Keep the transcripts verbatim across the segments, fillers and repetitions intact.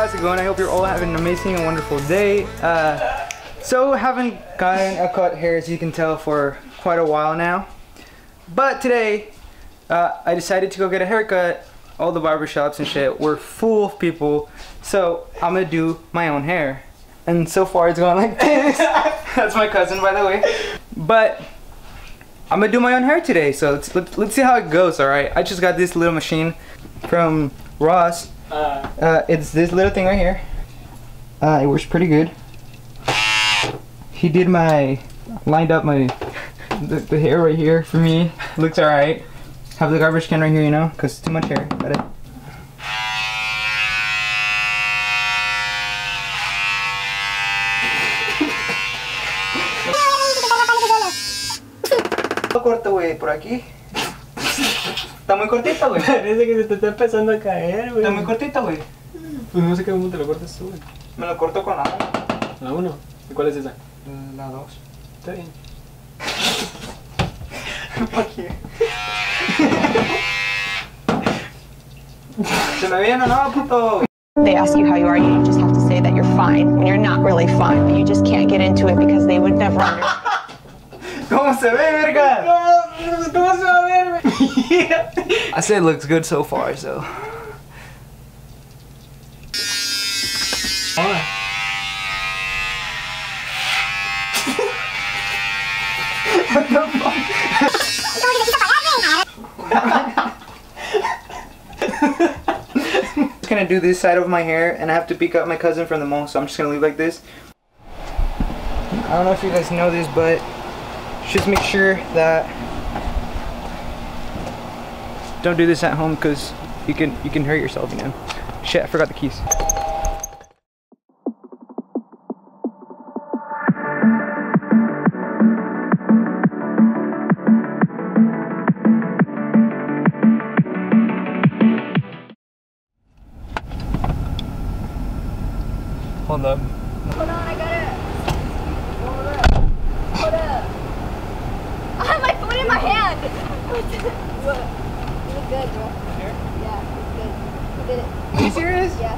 how's it going? I hope you're all having an amazing and wonderful day. Uh, so haven't gotten a cut hair, as you can tell, for quite a while now. But today, uh, I decided to go get a haircut. All the barbershops and shit were full of people, so I'm gonna do my own hair. And so far it's going like this. That's my cousin, by the way. But I'm gonna do my own hair today, so let's, let's, let's see how it goes, alright? I just got this little machine from Ross. Uh, uh, it's this little thing right here. Uh, it works pretty good. He did my, lined up my, the, the hair right here for me. Looks alright. Have the garbage can right here, you know, because it's too much hair. Got it. Corto, güey, por aquí. Está muy cortita, güey. Parece que se te está empezando a caer, güey. Está muy cortita, güey. Pues no sé qué momento te lo cortas tú, güey. Me lo corto con la uno. ¿La uno? ¿Y cuál es esa? La dos. Está bien. ¿Por qué? ¿Se me viene o no, puto? They ask you how you are, you just have to say that you're fine when you're not really fine, but you just can't get into it because they would never understand. ¿Cómo se ve, verga? ¿Cómo se va a ver? Yeah. I said it looks good so far, so. Hola. What the fuck? I'm just gonna do this side of my hair, and I have to pick up my cousin from the mall, so I'm just gonna leave like this. I don't know if you guys know this, but just make sure that don't do this at home, because you can you can hurt yourself, you know. Shit, I forgot the keys. Hold up. Hold on, I got it. My hand! What? You look good, bro. Sure? Yeah, it's good. He did it. Are you serious? Yeah,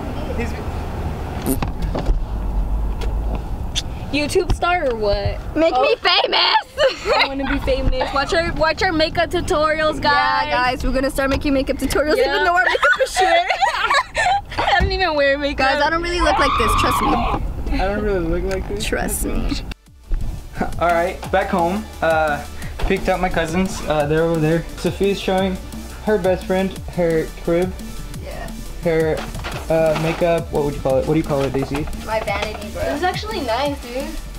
he did it. YouTube star or what? Make oh. me famous! I want to be famous. Watch our, watch our makeup tutorials, guys. Yeah, guys, we're going to start making makeup tutorials, yeah. Even though our makeup is shit. I don't even wear makeup. Guys, I don't really look like this, trust me. I don't really look like this? Trust me. Alright, back home. Uh, Picked up my cousins. Uh, they're over there. Sophie's showing her best friend her crib. Yeah. Her uh, makeup. What would you call it? What do you call it, Daisy? My vanity, bro. It was actually nice, dude.